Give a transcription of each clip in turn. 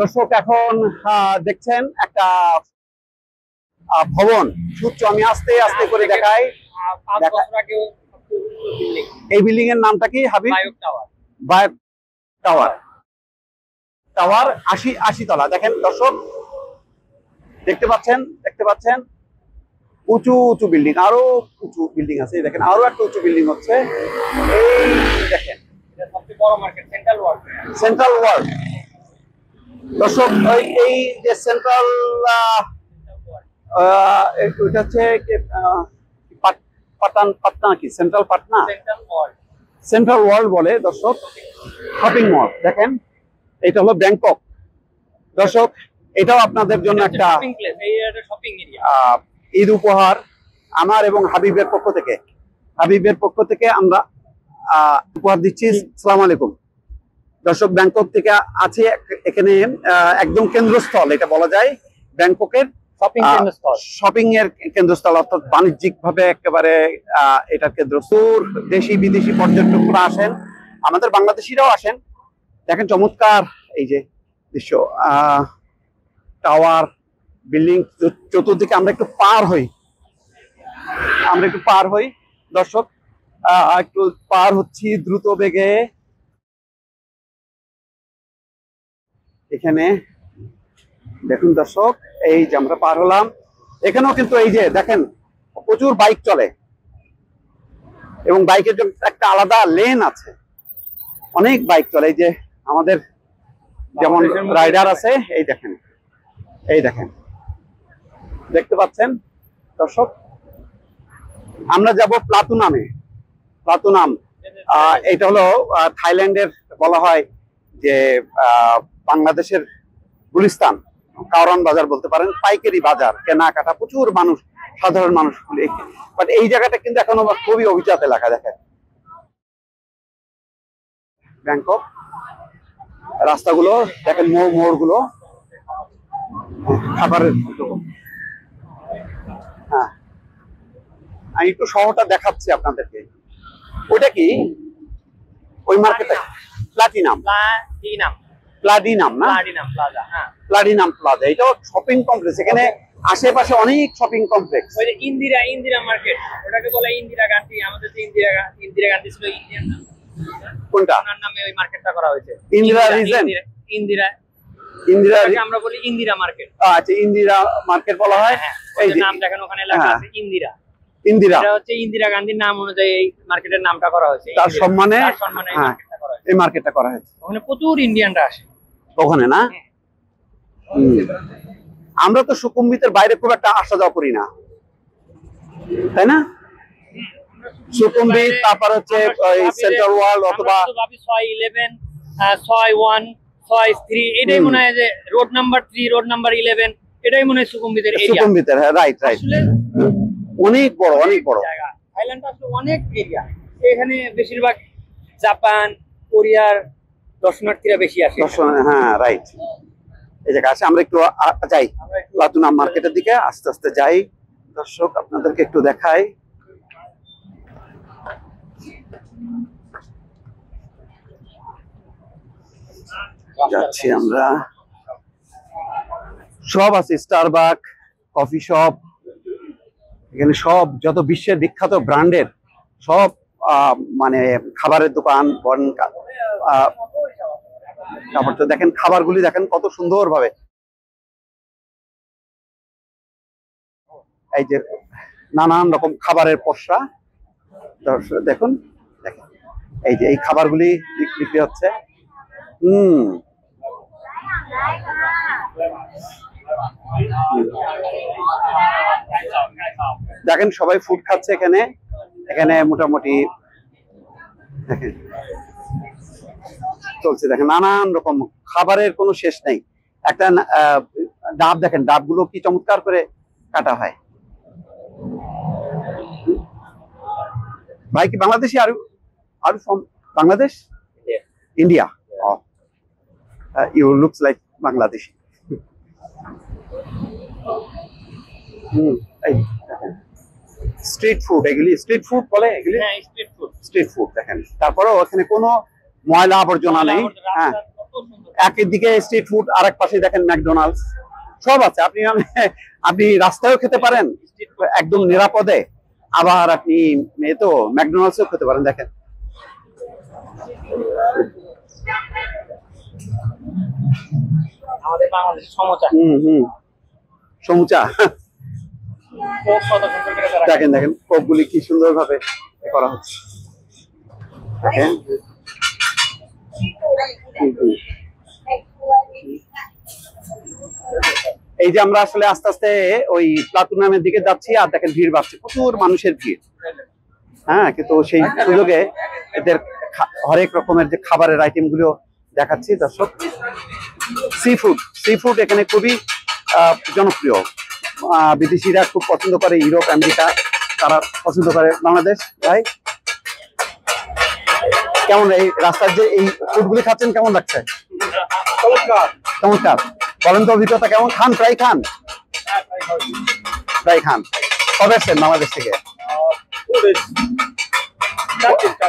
দর্শক এখন দেখছেন একটা ভবন, সূত্র আমি আস্তে আস্তে করে দেখাই। এই বিল্ডিং এর নামটা কি হাবিব? বায়োক টাওয়ার। টাওয়ার ৮০ তলা। দেখেন দর্শক, দেখতে পাচ্ছেন উঁচু বিল্ডিং, আরো উঁচু বিল্ডিং আছে। দেখেন আরো একটা উঁচু বিল্ডিং হচ্ছে, এই দেখেন সবচেয়ে বড় মার্কেট সেন্ট্রাল ওয়ার্ল্ড। দর্শক এই যে সেন্ট্রাল ওইটা হচ্ছে পাটনা কি সেন্ট্রাল পাটনা, সেন্ট্রাল ওয়ার্ল্ড বলে। দর্শক শপিং মল দেখেন, এটা হলো ব্যাংকক। দর্শক এটাও আপনাদের জন্য একটা ঈদ উপহার আমার এবং হাবিবের পক্ষ থেকে আমরা উপহার দিচ্ছি। আসসালামু আলাইকুম দর্শক, ব্যাংকক থেকে আছে এখানে একদম কেন্দ্রস্থল, এটা বলা যায় ব্যাংককের শপিং এর কেন্দ্রস্থল, অর্থাৎ বাণিজ্যিক ভাবে একেবারে এটার কেন্দ্রস্থল। দেশি বিদেশি পর্যটকরা আসেন, আমাদের বাংলাদেশিরাও আসেন। দেখেন চমৎকার এই যে দৃশ্য, টাওয়ার বিল্ডিং, চতুর্দিকে আমরা একটু পার হই, দর্শক একটু পার হচ্ছি দ্রুত বেগে। এখানে দেখুন দর্শক, এই যে আমরা পার হলাম। এখানেও কিন্তু এই যে দেখেন প্রচুর বাইক চলে এবং বাইকের জন্য একটা আলাদা লেন আছে, অনেক বাইক চলে। এই যে আমাদের যেমন রাইডার আছে, এই দেখেন দেখতে পাচ্ছেন দর্শক। আমরা যাব প্লাটুনাম, এটা হলো থাইল্যান্ডের, বলা হয় যে বাংলাদেশের গুলিস্তান, কারওয়ান বাজার বলতে পারেন, পাইকারি বাজার, কেনাকাটা প্রচুর মানুষ, সাধারণ মানুষ। বাট এই জায়গাটা কিন্তু এখন খুবই অভিজাত এলাকা। দেখেন ব্যাংকক রাস্তাগুলো দেখেন, মোড়গুলো খাবারের, হ্যাঁ আমি একটু শহরটা দেখাচ্ছি আপনাদেরকে। ওটা কি ওই মার্কেটে প্লাটিনাম প্লাজা, হ্যাঁ প্লাটিনাম প্লাজা, এটাও শপিং কমপ্লেক্স। এখানে আশেপাশে অনেক শপিং কমপ্লেক্স। ওই যে ইন্দিরা মার্কেট, ওটাকে বলা ইন্দিরা গান্ধী, আমাদের যে ইন্দিরা গান্ধী ছিল ইন্ডিয়ান, কোনটা ওনার নামে ওই মার্কেটটা করা হয়েছে, ইন্দিরা আমরা বলি ইন্দিরা মার্কেট। আচ্ছা ইন্দিরা মার্কেট বলা হয়, এই নাম দেখেন ওখানে লেখা আছে ইন্দিরা। এটা হচ্ছে ইন্দিরা গান্ধীর নাম অনুযায়ী এই মার্কেটের নামটা করা হয়েছে, তার সম্মানে এই মার্কেটটা করা হয়েছে। ওখানে প্রচুর ইন্ডিয়ানরা আসে ওখানে, না? আমরা তো সুখুম্বিতের বাইরে খুব একটা আসা যাওয়া করি না, তাই না? সুখুম্বিত, তারপর হচ্ছে সেন্ট্রাল ওয়ার্ল্ড অথবা 611, 613, এটাই মনে হয় যে রোড নাম্বার 3, রোড নাম্বার 11, এটাই মনে হয় সুখুম্বিতের এরিয়া। সুখুম্বিতের, হ্যাঁ রাইট, অনেক বড় জায়গা। থাইল্যান্ডটা আসলে অনেক এরিয়া, এখানে বেশিরভাগ জাপান, কোরিয়ার দর্শনার্থীরা বেশি আসে। হ্যাঁ রাইট, এই জায়গা আছে। আমরা একটু যাই প্লাটুনাম মার্কেটের দিকে, আস্তে আস্তে যাই দর্শক, আপনাদেরকে একটু দেখাই। যাচ্ছি আমরা, সব আছে, স্টারবাক কফি শপ, এখানে সব যত বিশ্বের বিখ্যাত ব্র্যান্ডের সব মানে খাবারের দোকান। তারপর তো দেখেন খাবারগুলি দেখেন কত সুন্দর ভাবে, এই যে নানান রকম খাবারের পসরা দেখুন, এই যে এই খাবারগুলি বিক্রি হচ্ছে। দেখেন সবাই ফুড খাচ্ছে এখানে, মোটামুটি দেখেন চলছে। দেখেন নানান রকম খাবারের কোনো শেষ নেই। একটা ডাব দেখেন, ডাবগুলো কি চমৎকার করে কাটা হয়। ভাই কি বাংলাদেশি? আর from Bangladesh, India? You looks like Bangladeshi. Street food, এগুলি স্ট্রিট ফুড বলে, এগুলি স্ট্রিট ফুড দেখেন। তারপরে ওখানে কোনো ময়লা আবর্জনা নেই, হ্যাঁ একদিকে স্ট্রিট ফুড, আর এক পাশে দেখেন ম্যাকডোনাল্ডস, সব আছে। আপনি আপনি রাস্তায়ও খেতে পারেন একদম নিরাপদে, আবার আপনি তো ম্যাকডোনাল্ডসও খেতে পারেন। দেখেন আমাদের বাংলাদেশে সমুচা, সমুচা দেখেন দেখেন কোপগুলি কি সুন্দর ভাবে করা হচ্ছে। দেখেন এই যে আমরা আসলে আস্তে আস্তে ওই প্লাটুনামের দিকে যাচ্ছি, আর দেখেন ভিড় বাড়ছে, প্রচুর মানুষের ভিড়। হ্যাঁ, কিন্তু সেই সুযোগে এদের হরেক রকমের যে খাবারের আইটেম গুলো দেখাচ্ছি দর্শক। সি ফুড, সি ফুড এখানে খুবই জনপ্রিয়, বিদেশিরা খুব পছন্দ করে, ইউরোপ আমেরিকা তারা পছন্দ করে, বাংলাদেশ ভাই কেমন এই রাস্তার যে এই ফুডগুলি খাচ্ছেন কেমন লাগছে? চমৎকার চমৎকার, বলেন তো অভিজ্ঞতা কেমন? খান প্রায়, খান প্রায় খান। কবে আসছেন বাংলাদেশ থেকে?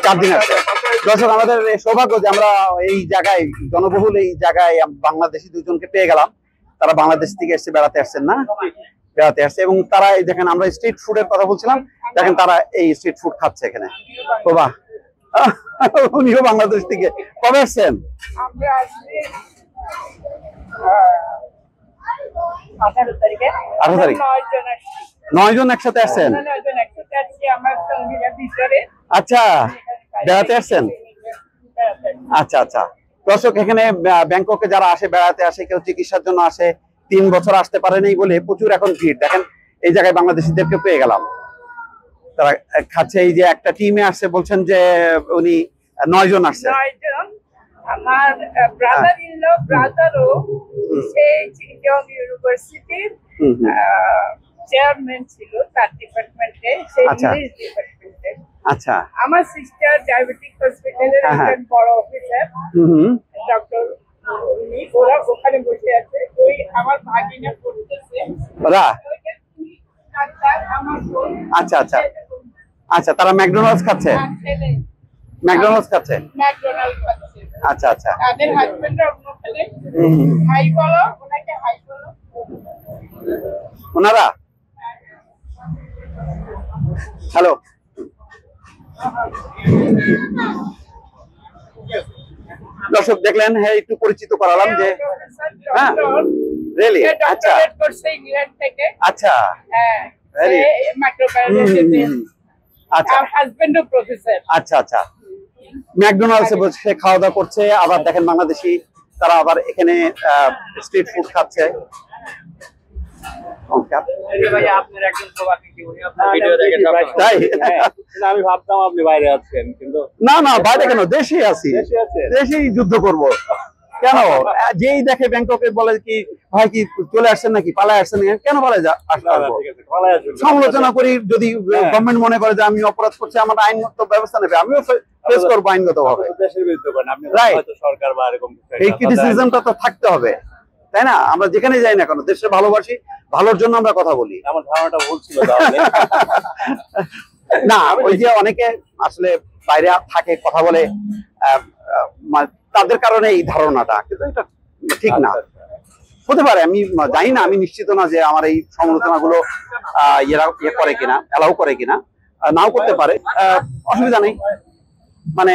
4 দিন আছে। দর্শক আমাদের সৌভাগ্য যে আমরা এই জায়গায়, জনবহুল এই জায়গায় বাংলাদেশি দুজনকে পেয়ে গেলাম। তারা বাংলাদেশ থেকে এসে বেড়াতে আসছেন, না বেড়াতে আসছে, এবং তারা এই দেখেন আমরা স্ট্রিট ফুডের কথা বলছিলাম, দেখেন তারা এই স্ট্রিট ফুড খাচ্ছে এখানে। শোভা উনিও বাংলাদেশ থেকে। কবে আসছেন? আমরা 18 তারিখ 9 জন একসাথে আসছেন? আচ্ছা, বেড়াতে আসছেন? আচ্ছা আচ্ছা। দর্শক এখানে ব্যাংককে যারা আসে বেড়াতে আসে, কেউ চিকিৎসার জন্য আসে, 3 বছর আসতে পারেনি বলে প্রচুর এখন ভিড়। দেখেন এই জায়গায় বাংলাদেশিদেরকে পেয়ে গেলাম, তারা খাচ্ছে। এই যে একটা টিমে আসছে, বলছেন যে উনি 9 জন আসছে। আমার ব্রাদার ইন ল, ব্রাদারও সেই ইউনিভার্সিটির চেয়ারম্যান ছিল, তার ডিপার্টমেন্টে, সেই ইংলিশ ডিপার্টমেন্টে। আচ্ছা, আমার সিস্টার ডায়াবেটিক হসপিটালের একজন বড় অফিসার ডক্টর, উনি ওরা ওখানে বসে আছে। ওই আমার ভাগিনা পড়তেছে ওরা। আচ্ছা আচ্ছা আচ্ছা, তারা ম্যাকডোনাল্ডস খাচ্ছে, ম্যাকডোনাল্ডস খাচ্ছে। আচ্ছা আচ্ছা, তাদের হাজবেন্ডরা ওখানে হাই বলো, ওনাকে হাই বলো, ওনারা হ্যালো। দর্শক দেখলেন, হ্যাঁ একটু পরিচিত করালাম যে হ্যাঁ রেলি। আচ্ছা, ইংল্যান্ড থেকে। আচ্ছা হ্যাঁ, মাইক্রোবায়োলজি। আচ্ছা, আর হাজবেন্ডও প্রফেসর। আচ্ছা আচ্ছা, ম্যাকডোনাল্ডসে বসে খাওয়া দাওয়া করছে। আবার দেখেন বাংলাদেশি তারা আবার এখানে স্ট্রিট ফুড খাচ্ছে। আমি ভাবতাম আপনি বাইরে আছেন, কিন্তু না না, বাইরে কেন, দেশে আছি, দেশেই যুদ্ধ করব। কেন যেই দেখে ব্যাংককে বলে কি ভাই কি চলে আসছেন নাকি, পালায় আসছেন? কেন পালায় সমালোচনা করি, যদি গভর্নমেন্ট মনে করে যে আমি অপরাধ করছি, আমার আইনগত ব্যবস্থা নেবে, আমিও ফেস করবো আইনগত ভাবে। এই ক্রিটিসিজমটা তো থাকতে হবে, তাই না? আমরা যেখানে যাই না কেন দেশে ভালোবাসি, ভালোর জন্য আমরা কথা বলি। আমার ধারণাটা ভুল ছিল না, ওই যে অনেকে আসলে বাইরে থাকে, কথা বলে, তাদের কারণে এই ধারণাটা, কিন্তু এটা ঠিক না। হতে পারে, আমি জানি না, আমি নিশ্চিত না যে আমার এই সমালোচনা গুলো ইয়ে করে কিনা, এলাও করে কিনা, নাও করতে পারে, অসুবিধা নেই। মানে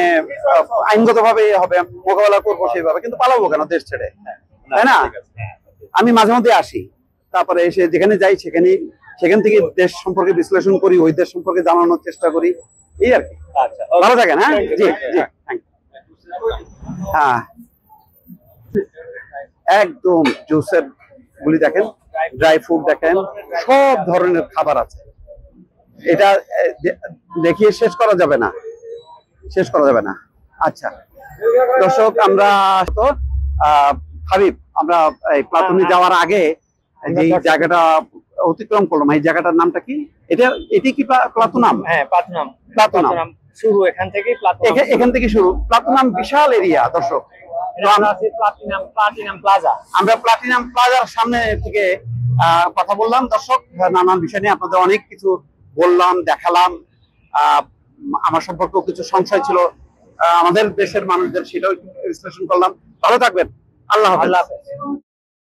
আইনগত ভাবে হবে, মোকাবেলা করবো সেইভাবে, কিন্তু পালাবো কেন দেশ ছেড়ে, তাই না? আমি মাঝে মধ্যে আসি, তারপরে এসে যেখানে যাই সেখান থেকে দেশ সম্পর্কে বিশ্লেষণ করি, ওই দেশ সম্পর্কে জানানোর চেষ্টা করি, এই আর কি। ভালো থাকেন। হ্যাঁ জি জি, হ্যাঁ একদম জুসের গুলি দেখেন, ড্রাই ফুড দেখেন, সব ধরনের খাবার আছে। এটা দেখিয়ে শেষ করা যাবে না, শেষ করা যাবে না। আচ্ছা দর্শক, আমরা তো হাবিব, আমরা এই প্লাটুনে যাওয়ার আগে যে জায়গাটা অতিক্রম করলাম, এই জায়গাটার নামটা কি? এটি কি প্লাটুনাম? হ্যাঁ প্লাটুনাম, প্লাটুনাম শুরু এখান থেকে, এখান থেকে শুরু প্লাটুনাম, বিশাল এরিয়া দর্শক। প্লাটিনাম প্লাজা, আমরা প্লাটিনাম প্লাজার সামনে থেকে কথা বললাম দর্শক। নানান বিষয় নিয়ে আপনাদের অনেক কিছু বললাম, দেখালাম। আমার সম্পর্কেও কিছু সংশয় ছিল, আমাদের দেশের মানুষদের সেটাও বিশ্লেষণ করলাম। ভালো থাকবেন। Allah Hafiz.